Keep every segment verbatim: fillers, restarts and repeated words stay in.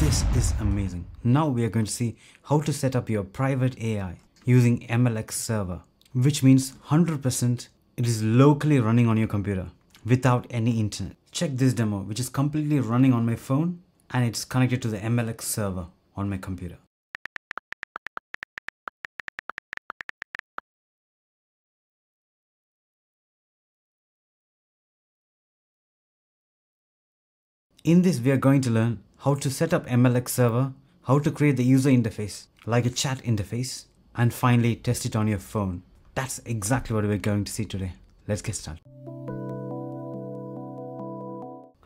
This is amazing. Now we are going to see how to set up your private A I using M L X server, which means one hundred percent it is locally running on your computer without any internet. Check this demo, which is completely running on my phone and it's connected to the M L X server on my computer. In this, we are going to learn how to set up M L X server, how to create the user interface, like a chat interface, and finally test it on your phone. That's exactly what we're going to see today. Let's get started.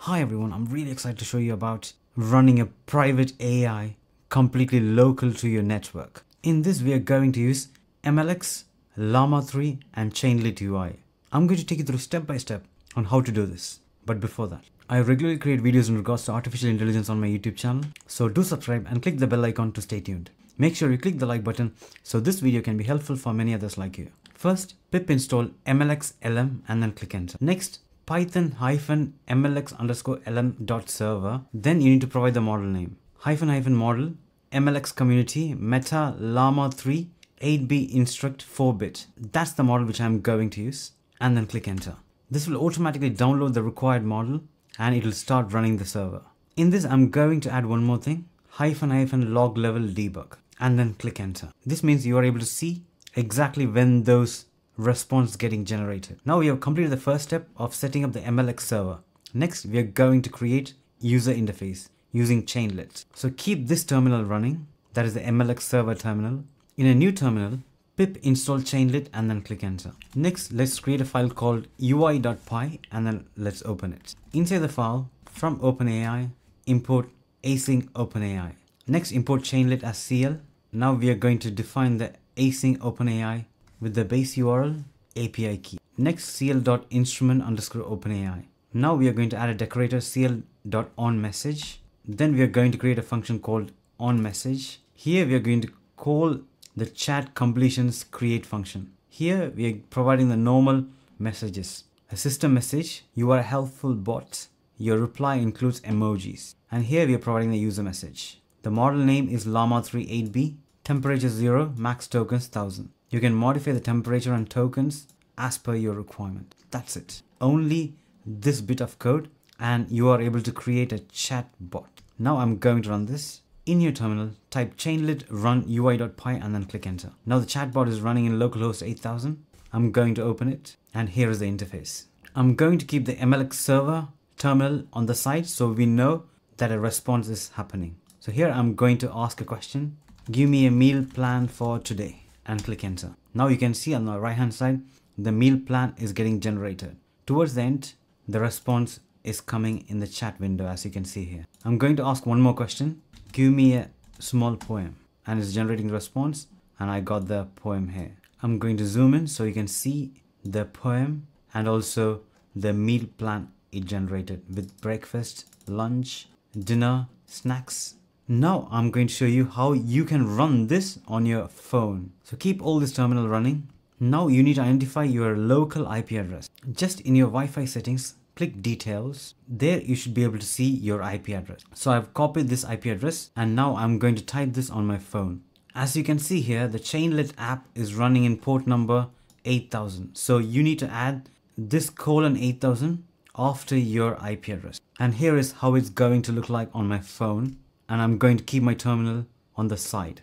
Hi everyone, I'm really excited to show you about running a private A I completely local to your network. In this, we are going to use M L X, Llama three and Chainlit U I. I'm going to take you through step by step on how to do this. But before that, I regularly create videos in regards to artificial intelligence on my YouTube channel, so do subscribe and click the bell icon to stay tuned. Make sure you click the like button so this video can be helpful for many others like you. First, pip install M L X L M and then click enter. Next, python hyphen mlx underscore lm dot server. Then you need to provide the model name. Hyphen hyphen model, M L X community, meta llama three, eight B instruct four bit. That's the model which I'm going to use. And then click enter. This will automatically download the required model and it will start running the server. In this, I'm going to add one more thing, hyphen hyphen log level debug, and then click enter. This means you are able to see exactly when those responses getting generated. Now we have completed the first step of setting up the M L X server. Next, we are going to create user interface using Chainlit. So keep this terminal running, that is the M L X server terminal. In a new terminal, pip install Chainlit and then click enter. Next, let's create a file called U I dot P Y and then let's open it. Inside the file, from OpenAI, import async OpenAI. Next, import Chainlit as C L. Now we are going to define the async OpenAI with the base U R L A P I key. Next, C L dot instrument underscore OpenAI. Now we are going to add a decorator C L dot onMessage. Then we are going to create a function called onMessage. Here we are going to call the chat completions create function. Here we are providing the normal messages, a system message, you are a helpful bot, your reply includes emojis, and here we are providing the user message. The model name is llama three eight B, temperature zero, max tokens one thousand. You can modify the temperature and tokens as per your requirement. That's it. Only this bit of code and you are able to create a chat bot. Now I'm going to run this. In your terminal, type chainlit run U I dot P Y and then click enter. Now the chatbot is running in localhost eight thousand. I'm going to open it and here is the interface. I'm going to keep the M L X server terminal on the side so we know that a response is happening. So here I'm going to ask a question. Give me a meal plan for today and click enter. Now you can see on the right hand side, the meal plan is getting generated. Towards the end, the response is coming in the chat window as you can see here. I'm going to ask one more question. Give me a small poem and it's generating the response and I got the poem here. I'm going to zoom in so you can see the poem and also the meal plan it generated with breakfast, lunch, dinner, snacks. Now I'm going to show you how you can run this on your phone. So keep all this terminal running. Now you need to identify your local I P address. Just in your Wi-Fi settings, click details. There you should be able to see your I P address. So I've copied this I P address and now I'm going to type this on my phone. As you can see here, the Chainlit app is running in port number eight thousand. So you need to add this colon eight thousand after your I P address. And here is how it's going to look like on my phone. And I'm going to keep my terminal on the side.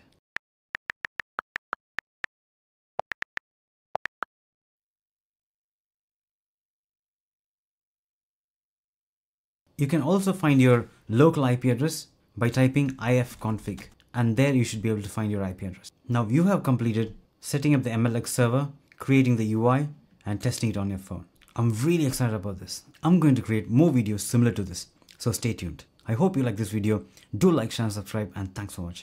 You can also find your local I P address by typing ifconfig and there you should be able to find your I P address. Now you have completed setting up the M L X server, creating the U I and testing it on your phone. I'm really excited about this. I'm going to create more videos similar to this, so stay tuned. I hope you like this video. Do like, share and subscribe and thanks for watching.